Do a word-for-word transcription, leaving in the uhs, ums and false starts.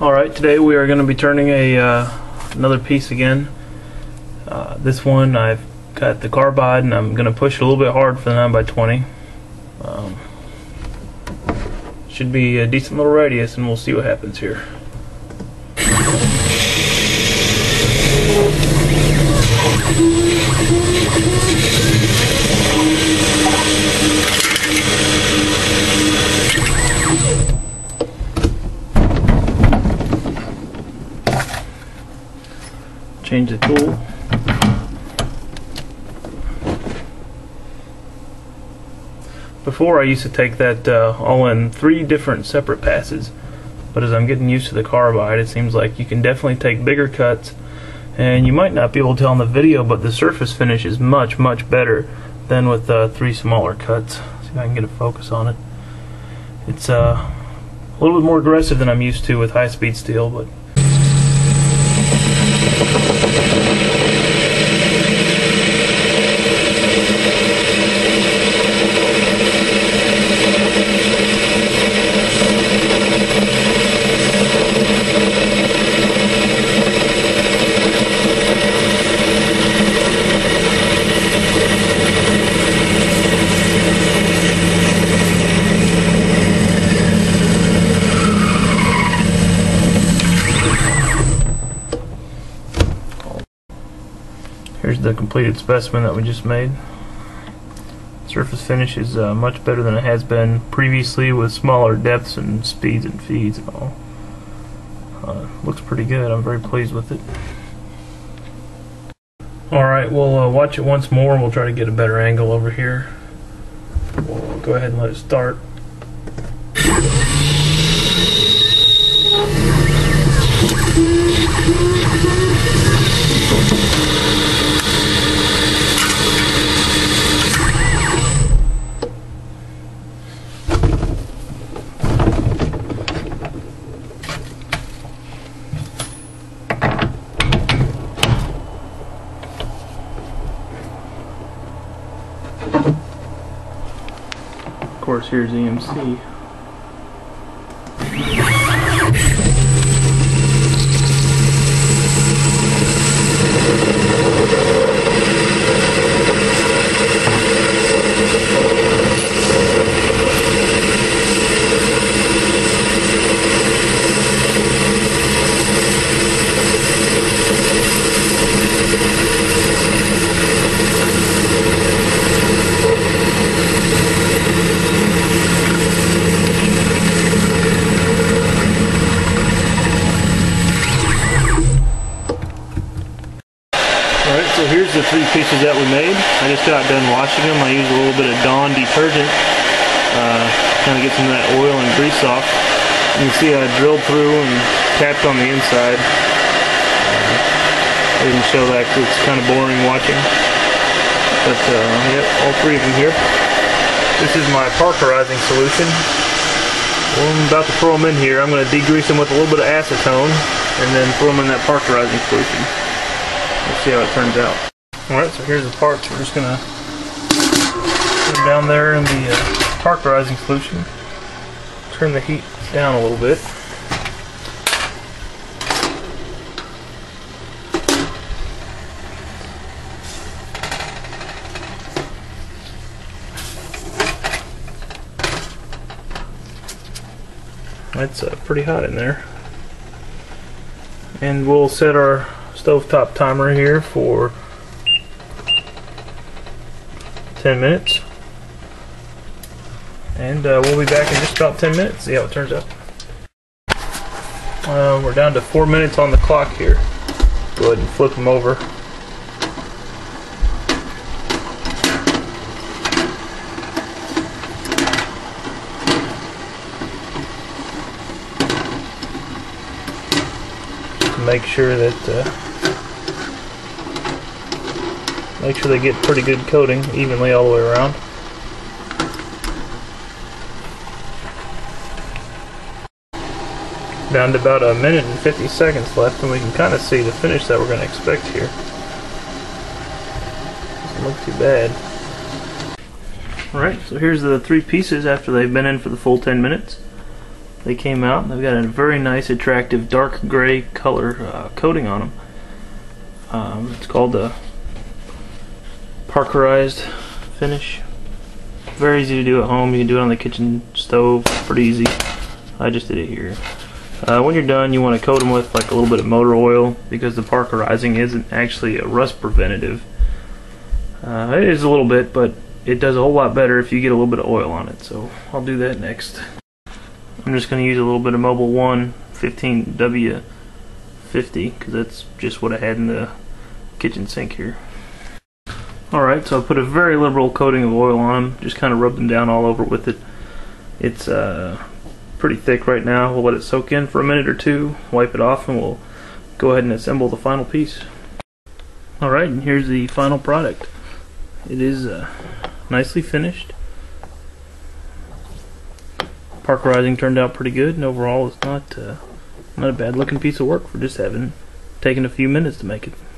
Alright, today we are going to be turning a uh, another piece again. Uh, this one I've got the carbide and I'm going to push it a little bit hard for the nine by twenty. Um, should be a decent little radius and we'll see what happens here. Change the tool. Before I used to take that uh, all in three different separate passes, but as I'm getting used to the carbide, it seems like you can definitely take bigger cuts, and you might not be able to tell in the video, but the surface finish is much much better than with uh, three smaller cuts. See if I can get a focus on it. It's uh, a little bit more aggressive than I'm used to with high-speed steel, but here's the completed specimen that we just made. Surface finish is uh, much better than it has been previously with smaller depths and speeds and feeds and all. Uh, looks pretty good. I'm very pleased with it. Alright, we'll uh, watch it once more and we'll try to get a better angle over here. We'll go ahead and let it start. Of course, here's E M C. So here's the three pieces that we made. I just got done washing them. I used a little bit of Dawn detergent, uh, kind of get some of that oil and grease off. You can see I drilled through and tapped on the inside. Uh, I didn't show that because it's kind of boring watching. But uh, yep, all three of them here. This is my Parkerizing solution. Well, I'm about to throw them in here. I'm going to degrease them with a little bit of acetone and then throw them in that Parkerizing solution. Let's see how it turns out. Alright, so here's the parts. We're just going to put them down there in the uh, parkerizing solution. Turn the heat down a little bit. That's uh, pretty hot in there. And we'll set our stovetop timer here for ten minutes, and uh, we'll be back in just about ten minutes, see how it turns out. Uh, we're down to four minutes on the clock here. Go ahead and flip them over. Make sure that uh, Make sure they get pretty good coating evenly all the way around. Down to about a minute and fifty seconds left, and we can kind of see the finish that we're going to expect here. Doesn't look too bad. Alright, so here's the three pieces after they've been in for the full ten minutes. They came out and they've got a very nice, attractive dark gray color uh, coating on them. Um, it's called the Parkerized finish. Very easy to do at home. You can do it on the kitchen stove, pretty easy. I just did it here. Uh, when you're done, you want to coat them with like a little bit of motor oil, because the Parkerizing isn't actually a rust preventative. Uh, it is a little bit, but it does a whole lot better if you get a little bit of oil on it, so I'll do that next. I'm just going to use a little bit of Mobil one fifteen W fifty, because that's just what I had in the kitchen sink here. Alright, so I put a very liberal coating of oil on them, just kind of rub them down all over with it. It's uh, pretty thick right now. We'll let it soak in for a minute or two, wipe it off, and we'll go ahead and assemble the final piece. Alright, and here's the final product. It is uh, nicely finished. Parkerizing turned out pretty good, and overall it's not uh, not a bad looking piece of work for just having taken a few minutes to make it.